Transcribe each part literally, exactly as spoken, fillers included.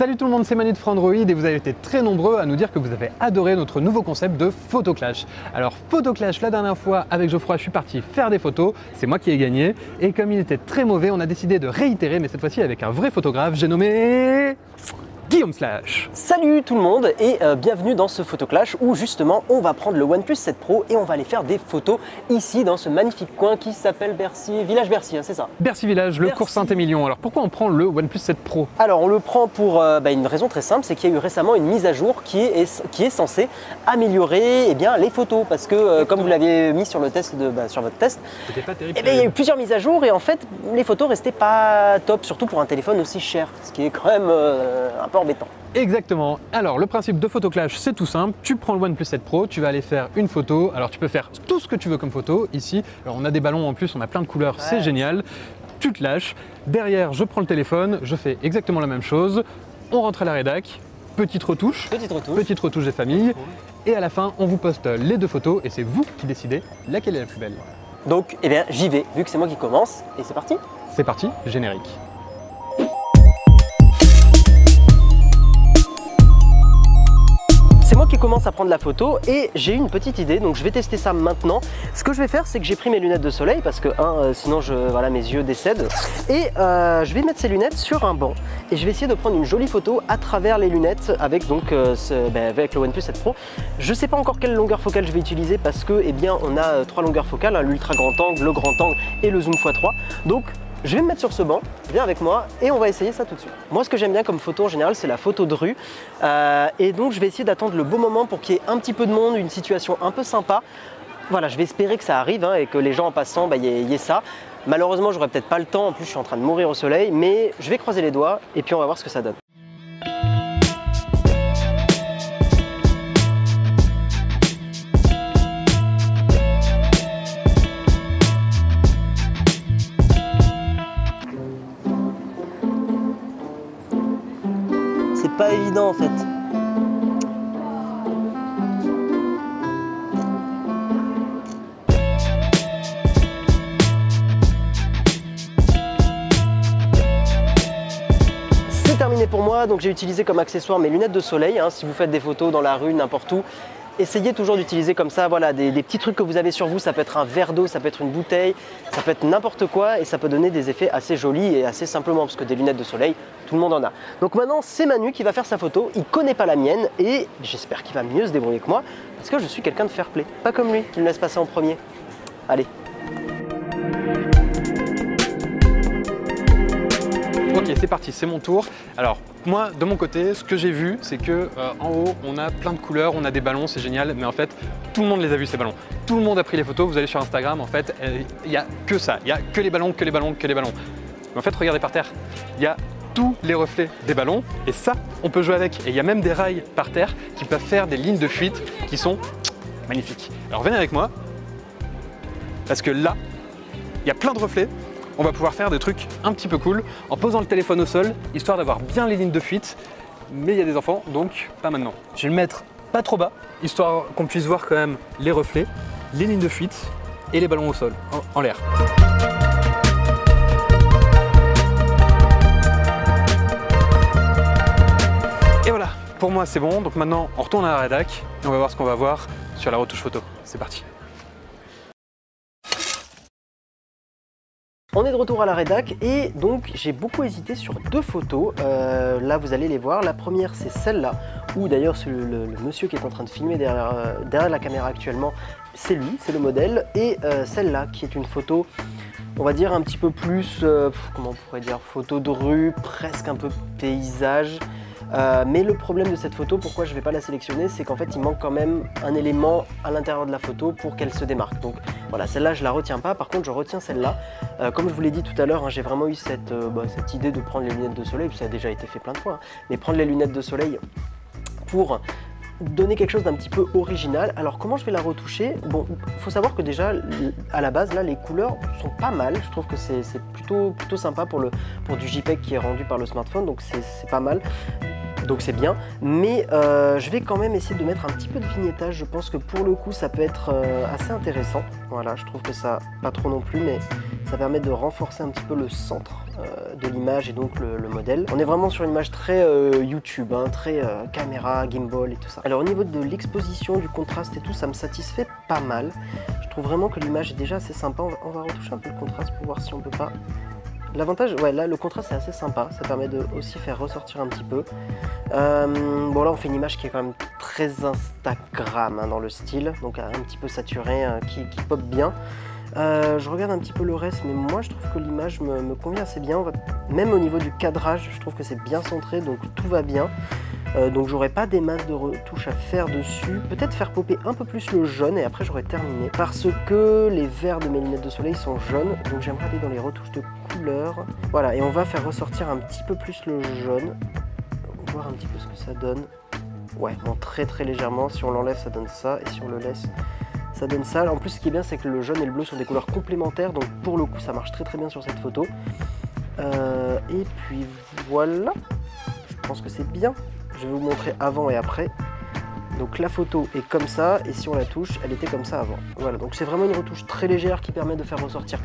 Salut tout le monde, c'est Manu de Frandroid et vous avez été très nombreux à nous dire que vous avez adoré notre nouveau concept de Photoclash. Alors Photoclash, la dernière fois avec Geoffroy, je suis parti faire des photos, c'est moi qui ai gagné et comme il était très mauvais, on a décidé de réitérer, mais cette fois-ci avec un vrai photographe, j'ai nommé... Guillaume Slash. Salut tout le monde et euh, bienvenue dans ce Photoclash où justement on va prendre le OnePlus sept Pro et on va aller faire des photos ici dans ce magnifique coin qui s'appelle Bercy Village, Bercy, hein, c'est ça. Bercy Village, le Bercy. Cours Saint-Emilion. Alors pourquoi on prend le OnePlus sept Pro? Alors on le prend pour euh, bah, une raison très simple, c'est qu'il y a eu récemment une mise à jour qui est, qui est censée améliorer eh bien, les photos parce que euh, comme vous l'avez mis sur, le test de, bah, sur votre test, c'était pas terrible. Eh bien, il y a eu plusieurs mises à jour et en fait les photos restaient pas top, surtout pour un téléphone aussi cher, ce qui est quand même euh, un peu embêtant. Exactement. Alors le principe de Photoclash, c'est tout simple, tu prends le OnePlus sept Pro, tu vas aller faire une photo, alors tu peux faire tout ce que tu veux comme photo ici, alors on a des ballons en plus, on a plein de couleurs, ouais. C'est génial, tu te lâches, derrière je prends le téléphone, je fais exactement la même chose, on rentre à la rédac, petite retouche, petite retouche, petite retouche des familles, et à la fin on vous poste les deux photos et c'est vous qui décidez laquelle est la plus belle. Donc eh bien j'y vais, vu que c'est moi qui commence, et c'est parti. C'est parti, générique. Qui commence à prendre la photo et j'ai une petite idée, donc je vais tester ça maintenant. Ce que je vais faire, c'est que j'ai pris mes lunettes de soleil parce que hein, sinon je, voilà, mes yeux décèdent, et euh, je vais mettre ces lunettes sur un banc et je vais essayer de prendre une jolie photo à travers les lunettes avec donc euh, ce, bah, avec le OnePlus sept Pro. Je sais pas encore quelle longueur focale je vais utiliser parce que eh bien on a trois longueurs focales, hein, l'ultra grand angle, le grand angle et le zoom fois trois. Donc je vais me mettre sur ce banc, viens avec moi et on va essayer ça tout de suite. Moi ce que j'aime bien comme photo en général, c'est la photo de rue euh, et donc je vais essayer d'attendre le beau moment pour qu'il y ait un petit peu de monde, une situation un peu sympa. Voilà, je vais espérer que ça arrive hein, et que les gens en passant, bah, y ait, y ait ça. Malheureusement j'aurai peut-être pas le temps, en plus je suis en train de mourir au soleil, mais je vais croiser les doigts et puis on va voir ce que ça donne. Pas évident en fait. C'est terminé pour moi, donc j'ai utilisé comme accessoire mes lunettes de soleil, hein, si vous faites des photos dans la rue, n'importe où. Essayez toujours d'utiliser comme ça voilà, des, des petits trucs que vous avez sur vous, ça peut être un verre d'eau, ça peut être une bouteille, ça peut être n'importe quoi et ça peut donner des effets assez jolis et assez simplement parce que des lunettes de soleil, tout le monde en a. Donc maintenant c'est Manu qui va faire sa photo, il connaît pas la mienne et j'espère qu'il va mieux se débrouiller que moi parce que je suis quelqu'un de fair play, pas comme lui qui me laisse passer en premier. Allez. Ok, c'est parti, c'est mon tour. Alors moi, de mon côté, ce que j'ai vu, c'est que euh, en haut, on a plein de couleurs, on a des ballons, c'est génial, mais en fait, tout le monde les a vus ces ballons. Tout le monde a pris les photos, vous allez sur Instagram, en fait, il n'y a que ça, il n'y a que les ballons, que les ballons, que les ballons. Mais en fait, regardez par terre, il y a tous les reflets des ballons, et ça, on peut jouer avec. Et il y a même des rails par terre qui peuvent faire des lignes de fuite qui sont magnifiques. Alors venez avec moi, parce que là, il y a plein de reflets. On va pouvoir faire des trucs un petit peu cool en posant le téléphone au sol, histoire d'avoir bien les lignes de fuite. Mais il y a des enfants, donc pas maintenant. Je vais le mettre pas trop bas, histoire qu'on puisse voir quand même les reflets, les lignes de fuite et les ballons au sol, en, en l'air. Et voilà, pour moi c'est bon. Donc maintenant, on retourne à la rédac et on va voir ce qu'on va voir sur la retouche photo. C'est parti. On est de retour à la rédac et donc j'ai beaucoup hésité sur deux photos, euh, là vous allez les voir, la première c'est celle-là, où d'ailleurs le, le, le monsieur qui est en train de filmer derrière, euh, derrière la caméra actuellement, c'est lui, c'est le modèle, et euh, celle-là qui est une photo, on va dire un petit peu plus, euh, comment on pourrait dire, photo de rue, presque un peu paysage. Euh, mais le problème de cette photo, pourquoi je ne vais pas la sélectionner, c'est qu'en fait il manque quand même un élément à l'intérieur de la photo pour qu'elle se démarque. Donc voilà, celle-là je la retiens pas, par contre je retiens celle-là. Euh, comme je vous l'ai dit tout à l'heure, hein, j'ai vraiment eu cette, euh, bah, cette idée de prendre les lunettes de soleil, puis ça a déjà été fait plein de fois, hein, mais prendre les lunettes de soleil pour donner quelque chose d'un petit peu original. Alors comment je vais la retoucher? Bon, faut savoir que déjà à la base là les couleurs sont pas mal, je trouve que c'est plutôt, plutôt sympa pour, le, pour du JPEG qui est rendu par le smartphone, donc c'est pas mal. Donc c'est bien, mais euh, je vais quand même essayer de mettre un petit peu de vignettage, je pense que pour le coup ça peut être euh, assez intéressant. Voilà, je trouve que ça, pas trop non plus, mais ça permet de renforcer un petit peu le centre euh, de l'image et donc le, le modèle. On est vraiment sur une image très euh, YouTube, hein, très euh, caméra, gimbal et tout ça. Alors au niveau de l'exposition, du contraste et tout, ça me satisfait pas mal. Je trouve vraiment que l'image est déjà assez sympa. On va, on va retoucher un peu le contraste pour voir si on peut pas... L'avantage, ouais, là le contraste est assez sympa, ça permet de aussi faire ressortir un petit peu. Euh, bon là on fait une image qui est quand même très Instagram hein, dans le style, donc un petit peu saturée, hein, qui, qui pop bien. Euh, je regarde un petit peu le reste, mais moi je trouve que l'image me, me convient assez bien. On va... Même au niveau du cadrage, je trouve que c'est bien centré, donc tout va bien. Euh, donc j'aurais pas des masses de retouches à faire dessus. Peut-être faire popper un peu plus le jaune et après j'aurais terminé. Parce que les verts de mes lunettes de soleil sont jaunes, donc j'aimerais aller dans les retouches de couleur. Voilà, et on va faire ressortir un petit peu plus le jaune. On va voir un petit peu ce que ça donne. Ouais, bon, très très légèrement. Si on l'enlève, ça donne ça, et si on le laisse... ça donne ça. En plus, ce qui est bien, c'est que le jaune et le bleu sont des couleurs complémentaires, donc pour le coup, ça marche très très bien sur cette photo. Euh, et puis voilà, je pense que c'est bien. Je vais vous montrer avant et après. Donc la photo est comme ça, et si on la touche, elle était comme ça avant. Voilà, donc c'est vraiment une retouche très légère qui permet de faire ressortir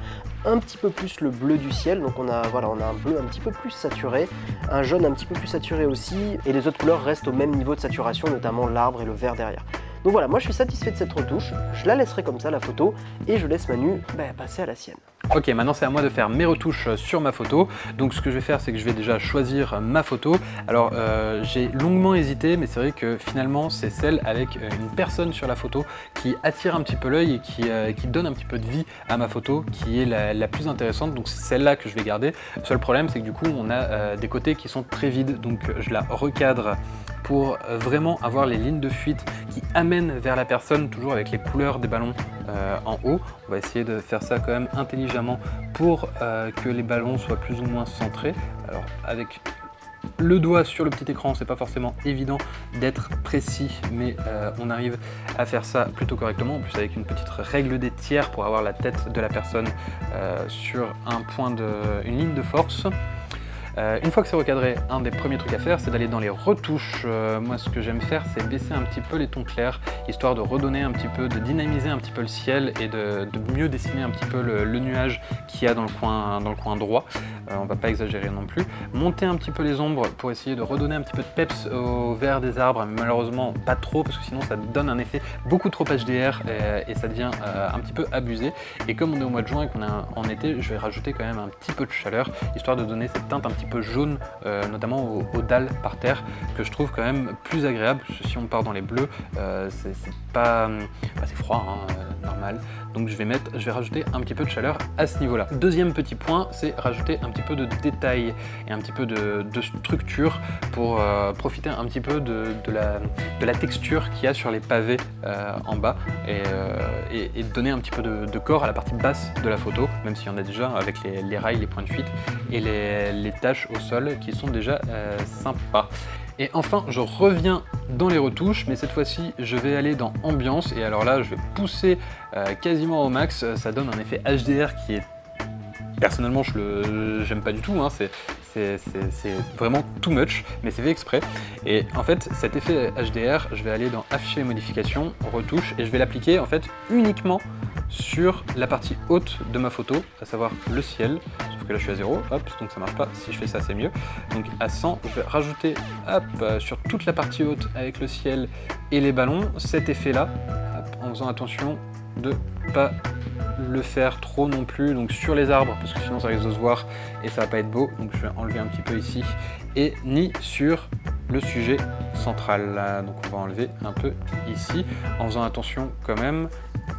un petit peu plus le bleu du ciel. Donc on a, voilà, on a un bleu un petit peu plus saturé, un jaune un petit peu plus saturé aussi, et les autres couleurs restent au même niveau de saturation, notamment l'arbre et le vert derrière. Donc voilà, moi je suis satisfait de cette retouche, je la laisserai comme ça la photo, et je laisse Manu bah, passer à la sienne. Ok, maintenant c'est à moi de faire mes retouches sur ma photo. Donc ce que je vais faire, c'est que je vais déjà choisir ma photo. Alors euh, j'ai longuement hésité, mais c'est vrai que finalement c'est celle avec une personne sur la photo qui attire un petit peu l'œil et qui, euh, qui donne un petit peu de vie à ma photo, qui est la, la plus intéressante. Donc c'est celle-là que je vais garder. Le seul problème, c'est que du coup on a euh, des côtés qui sont très vides, donc je la recadre pour vraiment avoir les lignes de fuite qui amènent vers la personne, toujours avec les couleurs des ballons euh, en haut. On va essayer de faire ça quand même intelligemment pour euh, que les ballons soient plus ou moins centrés. Alors avec le doigt sur le petit écran, c'est pas forcément évident d'être précis, mais euh, on arrive à faire ça plutôt correctement. En plus avec une petite règle des tiers pour avoir la tête de la personne euh, sur un point de, une ligne de force. Euh, une fois que c'est recadré, un des premiers trucs à faire, c'est d'aller dans les retouches. Euh, moi, ce que j'aime faire, c'est baisser un petit peu les tons clairs, histoire de redonner un petit peu, de dynamiser un petit peu le ciel et de, de mieux dessiner un petit peu le, le nuage qu'il y a dans le coin, dans le coin droit. Euh, on va pas exagérer non plus. Monter un petit peu les ombres pour essayer de redonner un petit peu de peps au vert des arbres, mais malheureusement pas trop, parce que sinon ça donne un effet beaucoup trop H D R et, et ça devient euh, un petit peu abusé. Et comme on est au mois de juin et qu'on est en été, je vais rajouter quand même un petit peu de chaleur, histoire de donner cette teinte un petit peu jaune, euh, notamment aux, aux dalles par terre, que je trouve quand même plus agréable. Si on part dans les bleus, euh, c'est pas, bah, c'est froid, hein, euh, normal. Donc je vais mettre, je vais rajouter un petit peu de chaleur à ce niveau-là. Deuxième petit point, c'est rajouter un petit peu de détail et un petit peu de, de structure pour euh, profiter un petit peu de, de, la, de la texture qu'il y a sur les pavés euh, en bas et, euh, et, et donner un petit peu de, de corps à la partie basse de la photo, même s'il y en a déjà avec les, les rails, les points de fuite et les, les taches au sol qui sont déjà euh, sympas. Et enfin, je reviens dans les retouches, mais cette fois-ci, je vais aller dans ambiance. Et alors là, je vais pousser euh, quasiment au max. Ça donne un effet H D R qui est... Personnellement, je le j'aime pas du tout. Hein. C'est... c'est vraiment too much, mais c'est fait exprès. Et en fait, cet effet H D R, je vais aller dans afficher les modifications, retouches, et je vais l'appliquer en fait uniquement sur la partie haute de ma photo, à savoir le ciel, sauf que là je suis à zéro, hop, donc ça marche pas. Si je fais ça, c'est mieux. Donc à cent, je vais rajouter, hop, sur toute la partie haute avec le ciel et les ballons, cet effet là, hop, en faisant attention de pas le faire trop non plus, donc sur les arbres, parce que sinon ça risque de se voir et ça va pas être beau. Donc je vais enlever un petit peu ici, et ni sur le sujet central. Donc on va enlever un peu ici, en faisant attention quand même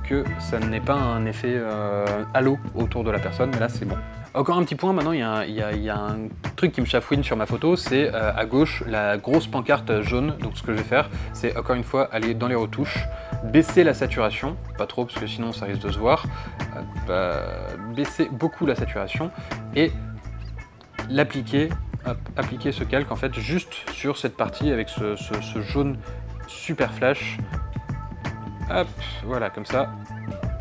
que ça n'ait pas un effet euh, halo autour de la personne, mais là c'est bon. Encore un petit point, maintenant il y a un, il y a, il y a un truc qui me chafouine sur ma photo, c'est euh, à gauche la grosse pancarte jaune. Donc ce que je vais faire, c'est encore une fois aller dans les retouches, baisser la saturation, pas trop parce que sinon ça risque de se voir, euh, bah, baisser beaucoup la saturation et l'appliquer, appliquer ce calque en fait juste sur cette partie avec ce, ce, ce jaune super flash. Hop, voilà, comme ça,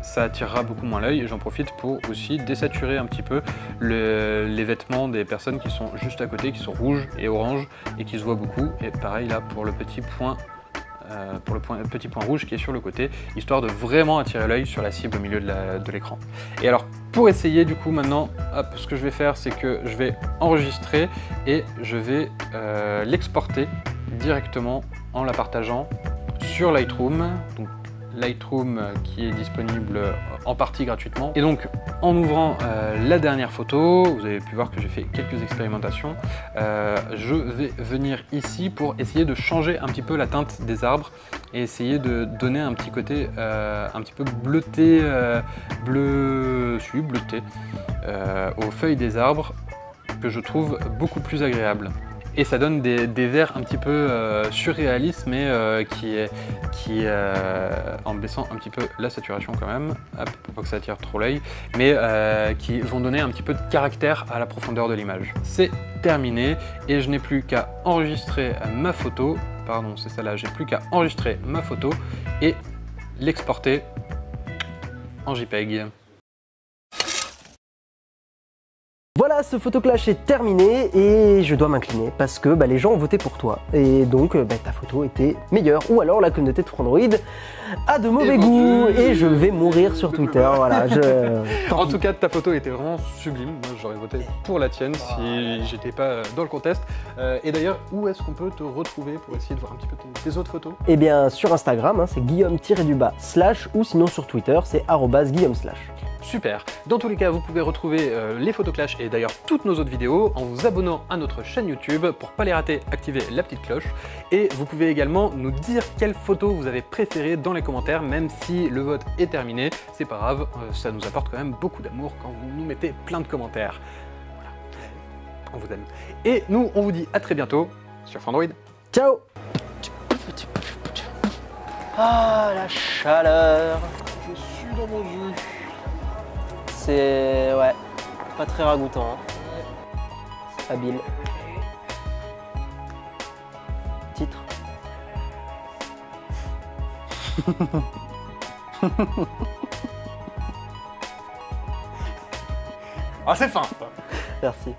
ça attirera beaucoup moins l'œil. J'en profite pour aussi désaturer un petit peu le, les vêtements des personnes qui sont juste à côté, qui sont rouges et oranges et qui se voient beaucoup. Et pareil là pour le petit point euh, pour le point, petit point rouge qui est sur le côté, histoire de vraiment attirer l'œil sur la cible au milieu de l'écran. Et alors pour essayer du coup maintenant, hop, ce que je vais faire c'est que je vais enregistrer et je vais euh, l'exporter directement en la partageant sur Lightroom. Donc, Lightroom qui est disponible en partie gratuitement. Et donc en ouvrant euh, la dernière photo, vous avez pu voir que j'ai fait quelques expérimentations, euh, je vais venir ici pour essayer de changer un petit peu la teinte des arbres et essayer de donner un petit côté euh, un petit peu bleuté, euh, bleu, si, bleuté euh, aux feuilles des arbres que je trouve beaucoup plus agréable. Et ça donne des, des verts un petit peu euh, surréalistes, mais euh, qui, est, qui euh, en baissant un petit peu la saturation quand même, hop, pour pas que ça attire trop l'œil, mais euh, qui vont donner un petit peu de caractère à la profondeur de l'image. C'est terminé et je n'ai plus qu'à enregistrer ma photo, pardon c'est celle-là, j'ai plus qu'à enregistrer ma photo et l'exporter en JPEG. Voilà, ce Photoclash est terminé et je dois m'incliner parce que bah, les gens ont voté pour toi et donc bah, ta photo était meilleure, ou alors la communauté de Frandroid a de mauvais goût et je vais mourir sur Twitter. Voilà, je... En tout cas, ta photo était vraiment sublime. Moi, j'aurais voté pour la tienne si j'étais pas dans le contest. Euh, et d'ailleurs, où est-ce qu'on peut te retrouver pour essayer de voir un petit peu tes autres photos? Eh bien, sur Instagram, hein, c'est Guillaume-Slash, ou sinon sur Twitter, c'est arobase Guillaume Slash. Super. Dans tous les cas, vous pouvez retrouver euh, les Photoclash et d'ailleurs toutes nos autres vidéos en vous abonnant à notre chaîne YouTube. Pour pas les rater, activez la petite cloche. Et vous pouvez également nous dire quelle photo vous avez préférée dans les commentaires, même si le vote est terminé. C'est pas grave, euh, ça nous apporte quand même beaucoup d'amour quand vous nous mettez plein de commentaires. Voilà. On vous aime. Et nous, on vous dit à très bientôt sur Frandroid. Ciao. Ah, la chaleur. Je suis dans mon jus. C'est ouais, pas très ragoûtant. Hein. Habile. Titre. Ah, c'est fin. Merci.